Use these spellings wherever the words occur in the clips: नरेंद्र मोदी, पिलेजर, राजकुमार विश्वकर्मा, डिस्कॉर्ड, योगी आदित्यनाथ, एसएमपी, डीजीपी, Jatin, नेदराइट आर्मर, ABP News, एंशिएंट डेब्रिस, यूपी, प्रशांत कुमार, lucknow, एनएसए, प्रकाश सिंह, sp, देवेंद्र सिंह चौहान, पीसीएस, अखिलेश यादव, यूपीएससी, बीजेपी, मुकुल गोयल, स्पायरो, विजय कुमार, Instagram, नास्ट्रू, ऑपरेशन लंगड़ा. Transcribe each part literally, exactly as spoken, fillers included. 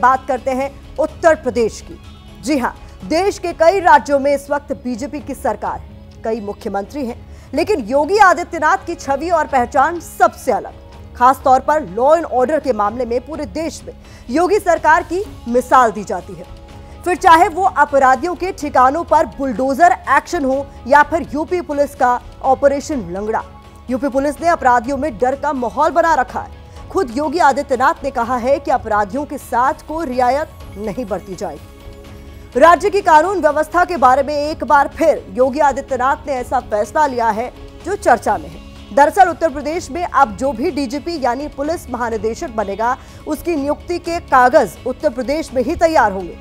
बात करते हैं उत्तर प्रदेश की। जी हां, देश के कई राज्यों में इस वक्त बीजेपी की सरकार है, कई मुख्यमंत्री हैं, लेकिन योगी आदित्यनाथ की छवि और पहचान सबसे अलग। खास तौर पर लॉ एंड ऑर्डर के मामले में पूरे देश में योगी सरकार की मिसाल दी जाती है। फिर चाहे वो अपराधियों के ठिकानों पर बुलडोजर एक्शन हो या फिर यूपी पुलिस का ऑपरेशन लंगड़ा। यूपी पुलिस ने अपराधियों में डर का माहौल बना रखा है। खुद योगी आदित्यनाथ ने कहा है कि अपराधियों के साथ कोई रियायत नहीं बरती जाएगी। राज्य की कानून व्यवस्था के बारे में एक बार फिर योगी आदित्यनाथ ने ऐसा फैसला लिया है जो चर्चा में है। दरअसल उत्तर प्रदेश में अब जो भी डीजीपी यानी पुलिस महानिदेशक बनेगा, उसकी नियुक्ति के कागज उत्तर प्रदेश में ही तैयार होंगे,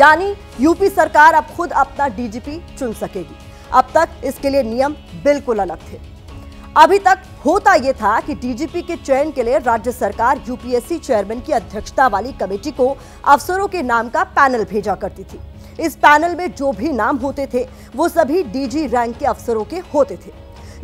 यानी यूपी सरकार अब खुद अपना डीजीपी चुन सकेगी। अब तक इसके लिए नियम बिल्कुल अलग थे। अभी तक होता यह था कि डीजीपी के चयन के लिए राज्य सरकार यूपीएससी चेयरमैन की अध्यक्षता वाली कमेटी को अफसरों के नाम का पैनल भेजा करती थी। इस पैनल में जो भी नाम होते थे वो सभी डीजी रैंक के अफसरों के होते थे।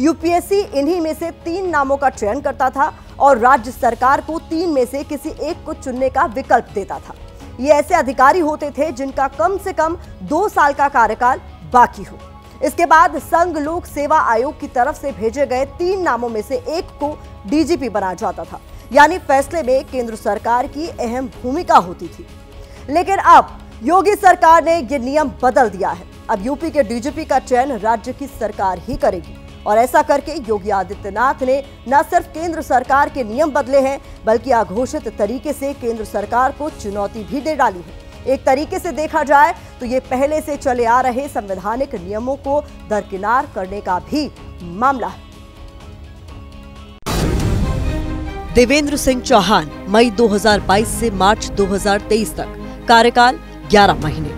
यूपीएससी इन्हीं में से तीन नामों का चयन करता था और राज्य सरकार को तीन में से किसी एक को चुनने का विकल्प देता था। ये ऐसे अधिकारी होते थे जिनका कम से कम दो साल का कार्यकाल बाकी हो। इसके बाद संघ लोक सेवा आयोग की तरफ से भेजे गए तीन नामों में से एक को डीजीपी बनाया जाता था, यानी फैसले में केंद्र सरकार की अहम भूमिका होती थी। लेकिन अब योगी सरकार ने यह नियम बदल दिया है। अब यूपी के डीजीपी का चयन राज्य की सरकार ही करेगी और ऐसा करके योगी आदित्यनाथ ने न सिर्फ केंद्र सरकार के नियम बदले हैं, बल्कि अघोषित तरीके से केंद्र सरकार को चुनौती भी दे डाली है। एक तरीके से देखा जाए तो ये पहले से चले आ रहे संवैधानिक नियमों को दरकिनार करने का भी मामला है। देवेंद्र सिंह चौहान मई दो हज़ार बाईस से मार्च दो हज़ार तेईस तक, कार्यकाल ग्यारह महीने।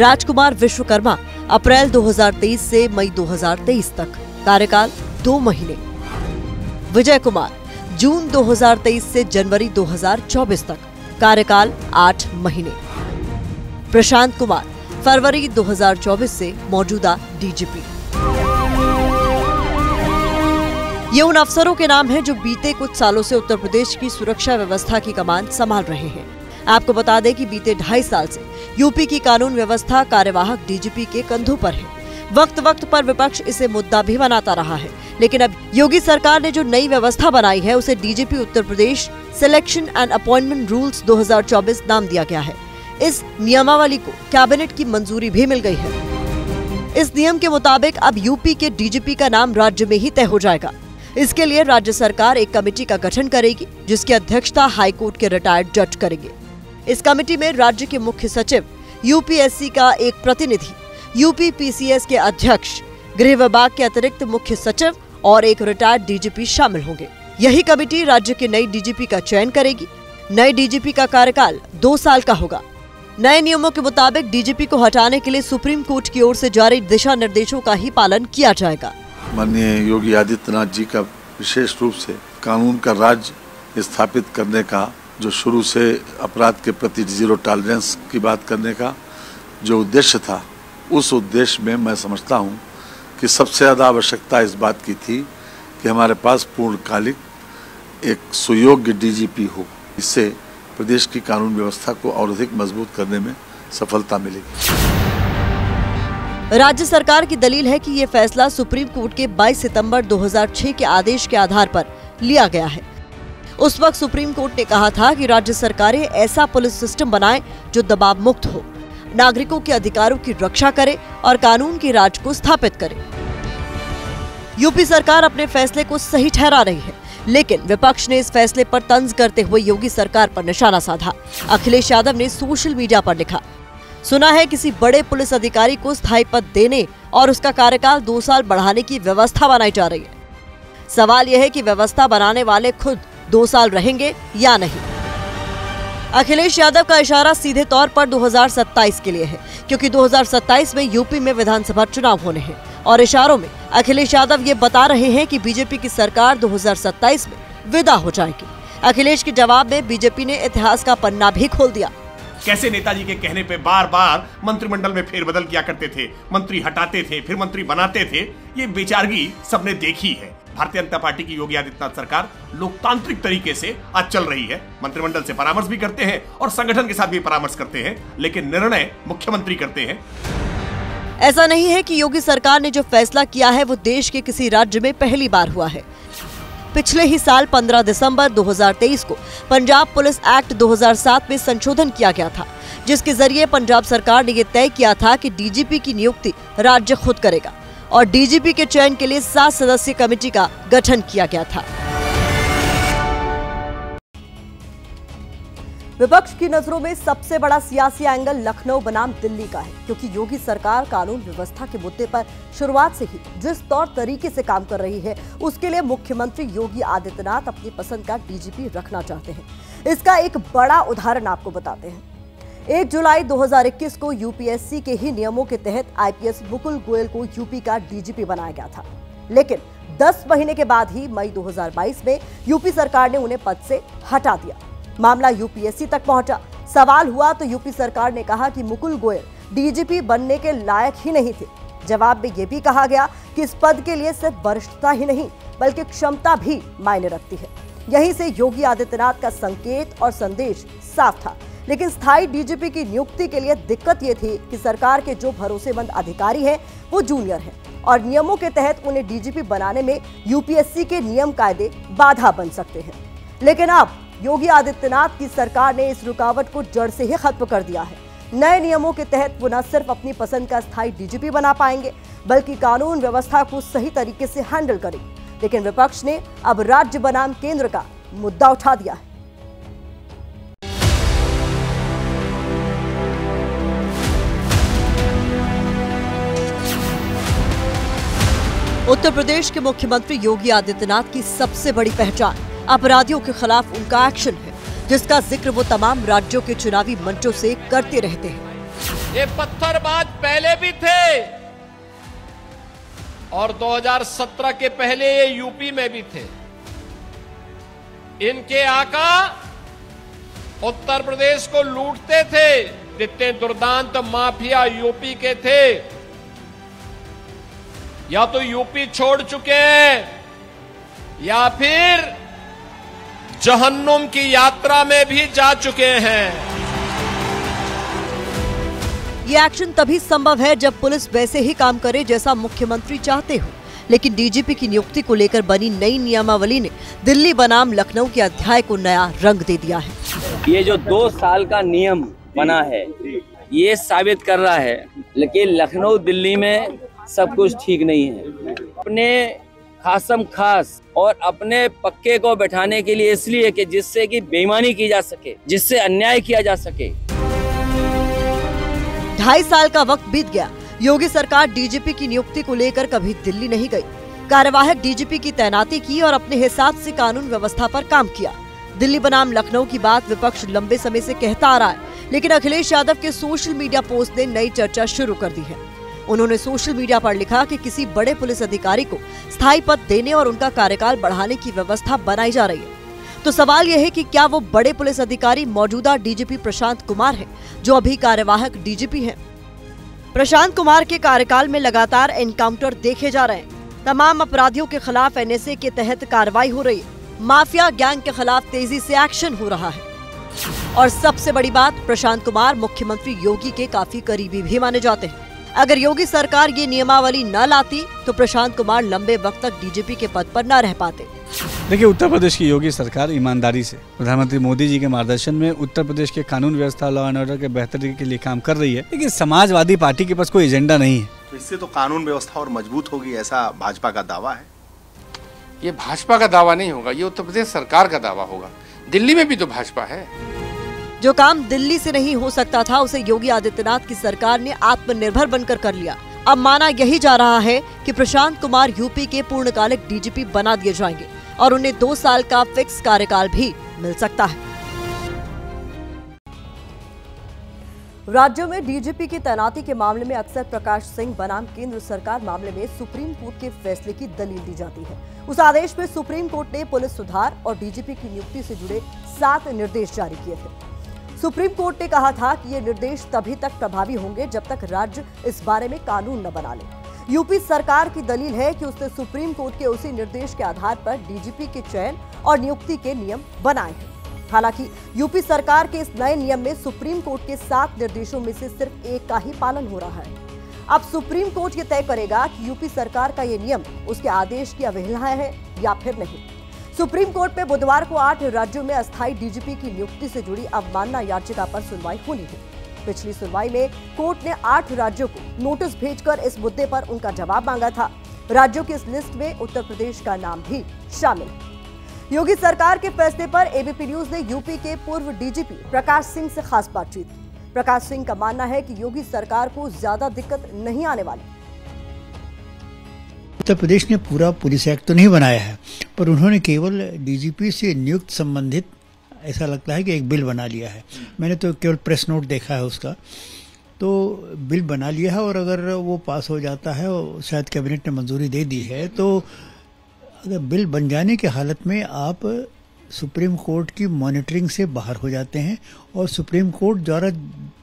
राजकुमार विश्वकर्मा अप्रैल दो हज़ार तेईस से मई दो हज़ार तेईस तक, कार्यकाल दो महीने। विजय कुमार जून दो हज़ार तेईस से जनवरी दो हज़ार चौबीस तक, कार्यकाल आठ महीने। प्रशांत कुमार फरवरी दो हज़ार चौबीस से मौजूदा डीजीपी। ये उन अफसरों के नाम हैं जो बीते कुछ सालों से उत्तर प्रदेश की सुरक्षा व्यवस्था की कमान संभाल रहे हैं। आपको बता दें कि बीते ढाई साल से यूपी की कानून व्यवस्था कार्यवाहक डीजीपी के कंधों पर है। वक्त वक्त पर विपक्ष इसे मुद्दा भी बनाता रहा है, लेकिन अब योगी सरकार ने जो नई व्यवस्था बनाई है उसे डीजीपी Uttar Pradesh selection and appointment rules दो हज़ार चौबीस नाम दिया गया है। इस नियमावली को कैबिनेट की मंजूरी भी मिल गई है। इस नियम के मुताबिक अब यूपी के डीजीपी का नाम राज्य में ही तय हो जाएगा। इसके लिए राज्य सरकार एक कमेटी का गठन करेगी जिसकी अध्यक्षता हाईकोर्ट के रिटायर्ड जज करेंगे। इस कमेटी में राज्य के मुख्य सचिव, यूपीएससी का एक प्रतिनिधि, यूपी पीसीएस के अध्यक्ष, गृह विभाग के अतिरिक्त मुख्य सचिव और एक रिटायर्ड डीजीपी शामिल होंगे। यही कमेटी राज्य के नए डीजीपी का चयन करेगी। नए डीजीपी का कार्यकाल दो साल का होगा। नए नियमों के मुताबिक डीजीपी को हटाने के लिए सुप्रीम कोर्ट की ओर से जारी दिशा निर्देशों का ही पालन किया जाएगा। माननीय योगी आदित्यनाथ जी का विशेष रूप से कानून का राज स्थापित करने का, जो शुरू से अपराध के प्रति जीरो टॉलरेंस की बात करने का जो उद्देश्य था, उस उद्देश्य में मैं समझता हूं कि सबसे ज़्यादा आवश्यकता इस बात की थी कि हमारे पास पूर्णकालिक एक सुयोग्य डीजीपी हो। इससे प्रदेश की कानून व्यवस्था को और अधिक मजबूत करने में सफलता मिलेगी। राज्य सरकार की दलील है कि ये फैसला सुप्रीम कोर्ट के बाईस सितंबर दो हज़ार छह के आदेश के आधार पर लिया गया है। उस वक्त सुप्रीम कोर्ट ने कहा था कि राज्य सरकारें ऐसा पुलिस सिस्टम बनाए जो दबाव मुक्त हो, नागरिकों के अधिकारों की रक्षा करे और कानून के राज को स्थापित करे। यूपी सरकार अपने फैसले को सही ठहरा रही है, लेकिन विपक्ष ने इस फैसले पर तंज करते हुए योगी सरकार पर निशाना साधा। अखिलेश यादव ने सोशल मीडिया पर लिखा, सुना है किसी बड़े पुलिस अधिकारी को स्थायी पद देने और उसका कार्यकाल दो साल बढ़ाने की व्यवस्था बनाई जा रही है। सवाल यह है कि व्यवस्था बनाने वाले खुद दो साल रहेंगे या नहीं। अखिलेश यादव का इशारा सीधे तौर पर दो हज़ार सत्ताईस के लिए है, क्योंकि दो हज़ार सत्ताईस में यूपी में विधानसभा चुनाव होने हैं और इशारों में अखिलेश यादव ये बता रहे हैं कि बीजेपी की सरकार दो हज़ार सत्ताईस में विदा हो जाएगी। अखिलेश के जवाब में बीजेपी ने इतिहास का पन्ना भी खोल दिया। कैसे नेताजी के कहने पे बार बार मंत्रिमंडल में फेरबदल किया करते थे, मंत्री हटाते थे फिर मंत्री बनाते थे, ये बेचारगी सबने देखी है। भारतीय जनता पार्टी की योगी आदित्यनाथ सरकार लोकतांत्रिक तरीके से आज चल रही है, मंत्रिमंडल से परामर्श भी करते हैं और संगठन के साथ भी परामर्श करते हैं, लेकिन निर्णय मुख्यमंत्री करते हैं। ऐसा नहीं है कि योगी सरकार ने जो फैसला किया है वो देश के किसी राज्य में पहली बार हुआ है। पिछले ही साल पंद्रह दिसंबर दो हज़ार तेईस को पंजाब पुलिस एक्ट दो हज़ार सात में संशोधन किया गया था, जिसके जरिए पंजाब सरकार ने यह तय किया था कि डीजीपी की नियुक्ति राज्य खुद करेगा और डीजीपी के चयन के लिए सात सदस्यीय कमेटी का गठन किया गया था। विपक्ष की नजरों में सबसे बड़ा सियासी एंगल लखनऊ बनाम दिल्ली का है, क्योंकि योगी सरकार कानून व्यवस्था के मुद्दे पर शुरुआत से ही जिस तौर तरीके से काम कर रही है, उसके लिए मुख्यमंत्री योगी आदित्यनाथ अपनी पसंद का डीजीपी रखना चाहते हैं। इसका एक बड़ा उदाहरण आपको बताते हैं। एक जुलाई दो हज़ार इक्कीस को यूपीएससी के ही नियमों के तहत आईपीएस मुकुल गोयल को यूपी का डीजीपी बनाया गया था, लेकिन दस महीने के बाद ही मई दो हज़ार बाईस में यूपी सरकार ने उन्हें पद से हटा दिया। मामला यूपीएससी तक पहुंचा। सवाल हुआ तो यूपी सरकार ने कहा कि मुकुल गोयल डीजीपी बनने के लायक ही नहीं थे। जवाब में यह भी कहा गया कि इस पद के लिए सिर्फ वरिष्ठता ही नहीं बल्कि क्षमता भी मायने रखती है। यहीं से योगी आदित्यनाथ का संकेत और संदेश साफ था, लेकिन स्थायी डीजीपी की नियुक्ति के लिए दिक्कत ये थी कि सरकार के जो भरोसेमंद अधिकारी हैं वो जूनियर हैं और नियमों के तहत उन्हें डीजीपी बनाने में यूपीएससी के नियम कायदे बाधा बन सकते हैं। लेकिन अब योगी आदित्यनाथ की सरकार ने इस रुकावट को जड़ से ही खत्म कर दिया है। नए नियमों के तहत वो न सिर्फ अपनी पसंद का स्थायी डीजीपी बना पाएंगे बल्कि कानून व्यवस्था को सही तरीके से हैंडल करेंगे। लेकिन विपक्ष ने अब राज्य बनाम केंद्र का मुद्दा उठा दिया है। उत्तर प्रदेश के मुख्यमंत्री योगी आदित्यनाथ की सबसे बड़ी पहचान अपराधियों के खिलाफ उनका एक्शन है, जिसका जिक्र वो तमाम राज्यों के चुनावी मंचों से करते रहते हैं। ये पत्थरबाज पहले भी थे और दो हज़ार सत्रह के पहले ये यूपी में भी थे। इनके आका उत्तर प्रदेश को लूटते थे। जितने दुर्दांत माफिया यूपी के थे या तो यूपी छोड़ चुके हैं या फिर जहन्नुम की यात्रा में भी जा चुके हैं। ये एक्शन तभी संभव है जब पुलिस वैसे ही काम करे जैसा मुख्यमंत्री चाहते हो, लेकिन डीजीपी की नियुक्ति को लेकर बनी नई नियमावली ने दिल्ली बनाम लखनऊ के अध्याय को नया रंग दे दिया है। ये जो दो साल का नियम बना है ये साबित कर रहा है लेकिन लखनऊ दिल्ली में सब कुछ ठीक नहीं है। अपने खासम खास और अपने पक्के को बैठाने के लिए, इसलिए कि जिससे कि बेईमानी की जा सके, जिससे अन्याय किया जा सके। ढाई साल का वक्त बीत गया। योगी सरकार डीजीपी की नियुक्ति को लेकर कभी दिल्ली नहीं गई। कार्यवाहक डीजीपी की तैनाती की और अपने हिसाब से कानून व्यवस्था पर काम किया। दिल्ली बनाम लखनऊ की बात विपक्ष लंबे समय से कहता आ रहा है, लेकिन अखिलेश यादव के सोशल मीडिया पोस्ट ने नई चर्चा शुरू कर दी है। उन्होंने सोशल मीडिया पर लिखा कि किसी बड़े पुलिस अधिकारी को स्थायी पद देने और उनका कार्यकाल बढ़ाने की व्यवस्था बनाई जा रही है। तो सवाल यह है कि क्या वो बड़े पुलिस अधिकारी मौजूदा डीजीपी प्रशांत कुमार हैं, जो अभी कार्यवाहक डीजीपी हैं। प्रशांत कुमार के कार्यकाल में लगातार एनकाउंटर देखे जा रहे हैं। तमाम अपराधियों के खिलाफ एनएसए के तहत कार्रवाई हो रही है। माफिया गैंग के खिलाफ तेजी से एक्शन हो रहा है और सबसे बड़ी बात, प्रशांत कुमार मुख्यमंत्री योगी के काफी करीबी भी माने जाते हैं। अगर योगी सरकार ये नियमावली न लाती तो प्रशांत कुमार लंबे वक्त तक डीजीपी के पद पर न रह पाते। देखिए, उत्तर प्रदेश की योगी सरकार ईमानदारी से प्रधानमंत्री मोदी जी के मार्गदर्शन में उत्तर प्रदेश के कानून व्यवस्था, लॉ एंड ऑर्डर के बेहतरी के लिए काम कर रही है, लेकिन समाजवादी पार्टी के पास कोई एजेंडा नहीं है। तो इससे तो कानून व्यवस्था और मजबूत होगी, ऐसा भाजपा का दावा है। ये भाजपा का दावा नहीं होगा, ये उत्तर प्रदेश सरकार का दावा होगा। दिल्ली में भी तो भाजपा है। जो काम दिल्ली से नहीं हो सकता था उसे योगी आदित्यनाथ की सरकार ने आत्मनिर्भर बनकर कर लिया। अब माना यही जा रहा है कि प्रशांत कुमार यूपी के पूर्णकालिक डीजीपी बना दिए जाएंगे और उन्हें दो साल का फिक्स कार्यकाल भी मिल सकता है। राज्यों में डीजीपी की तैनाती के मामले में अक्सर प्रकाश सिंह बनाम केंद्र सरकार मामले में सुप्रीम कोर्ट के फैसले की दलील दी जाती है। उस आदेश में सुप्रीम कोर्ट ने पुलिस सुधार और डीजीपी की नियुक्ति से जुड़े सात निर्देश जारी किए थे। सुप्रीम कोर्ट ने कहा था कि ये निर्देश तभी तक प्रभावी होंगे जब तक राज्य इस बारे में कानून न बना ले। यूपी सरकार की दलील है कि उसने सुप्रीम कोर्ट के उसी निर्देश के आधार पर डीजीपी के चयन और नियुक्ति के नियम बनाए हैं। हालांकि यूपी सरकार के इस नए नियम में सुप्रीम कोर्ट के सात निर्देशों में से सिर्फ एक का ही पालन हो रहा है। अब सुप्रीम कोर्ट ये तय करेगा कि यूपी सरकार का ये नियम उसके आदेश की अवहेलना है या फिर नहीं। सुप्रीम कोर्ट में बुधवार को आठ राज्यों में अस्थायी डीजीपी की नियुक्ति से जुड़ी अवमानना याचिका पर सुनवाई होनी है। पिछली सुनवाई में कोर्ट ने आठ राज्यों को नोटिस भेजकर इस मुद्दे पर उनका जवाब मांगा था। राज्यों की इस लिस्ट में उत्तर प्रदेश का नाम भी शामिल है। योगी सरकार के फैसले पर एबीपी न्यूज ने यूपी के पूर्व डीजीपी प्रकाश सिंह से खास बातचीत। प्रकाश सिंह का मानना है कि योगी सरकार को ज्यादा दिक्कत नहीं आने वाली। उत्तर प्रदेश ने पूरा पुलिस एक्ट तो नहीं बनाया है, पर उन्होंने केवल डीजीपी से नियुक्त संबंधित ऐसा लगता है कि एक बिल बना लिया है। मैंने तो केवल प्रेस नोट देखा है उसका, तो बिल बना लिया है और अगर वो पास हो जाता है, शायद कैबिनेट ने मंजूरी दे दी है, तो अगर बिल बन जाने की हालत में आप सुप्रीम कोर्ट की मॉनिटरिंग से बाहर हो जाते हैं और सुप्रीम कोर्ट द्वारा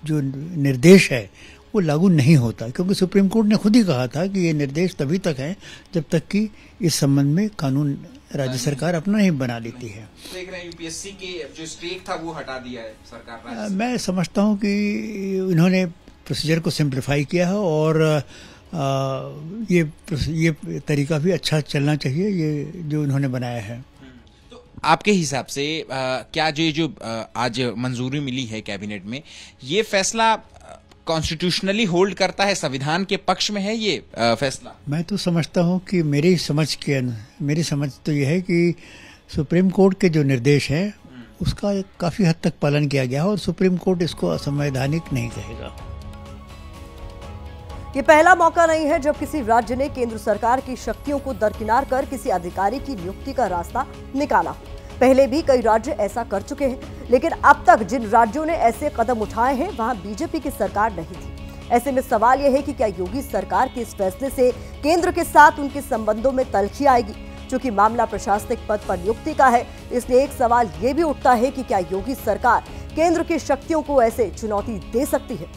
जो निर्देश है वो लागू नहीं होता, क्योंकि सुप्रीम कोर्ट ने खुद ही कहा था कि ये निर्देश तभी तक हैं जब तक कि इस संबंध में कानून राज्य सरकार अपना ही बना लेती है। देख रहे हैं यूपीएससी की जो स्ट्रेक था वो हटा दिया है सरकार ने। मैं समझता हूँ कि इन्होंने प्रोसीजर को सिंप्लीफाई किया है और आ, ये ये तरीका भी अच्छा चलना चाहिए, ये जो उन्होंने बनाया है। तो आपके हिसाब से आ, क्या जो जो आज मंजूरी मिली है कैबिनेट में, ये फैसला कॉन्स्टिट्यूशनली होल्ड करता है, संविधान के पक्ष में है ये आ, फैसला? मैं तो समझता हूँ कि मेरी समझ के मेरी समझ तो ये है कि सुप्रीम कोर्ट के जो निर्देश है उसका काफ़ी हद तक पालन किया गया है और सुप्रीम कोर्ट इसको असंवैधानिक नहीं कहेगा। ये पहला मौका नहीं है जब किसी राज्य ने केंद्र सरकार की शक्तियों को दरकिनार कर किसी अधिकारी की नियुक्ति का रास्ता निकाला। पहले भी कई राज्य ऐसा कर चुके हैं, लेकिन अब तक जिन राज्यों ने ऐसे कदम उठाए हैं वहां बीजेपी की सरकार नहीं थी। ऐसे में सवाल यह है कि क्या योगी सरकार के इस फैसले से केंद्र के साथ उनके संबंधों में तल्खी आएगी? चूंकि मामला प्रशासनिक पद पर नियुक्ति का है, इसलिए एक सवाल ये भी उठता है कि क्या योगी सरकार केंद्र की शक्तियों को ऐसे चुनौती दे सकती है?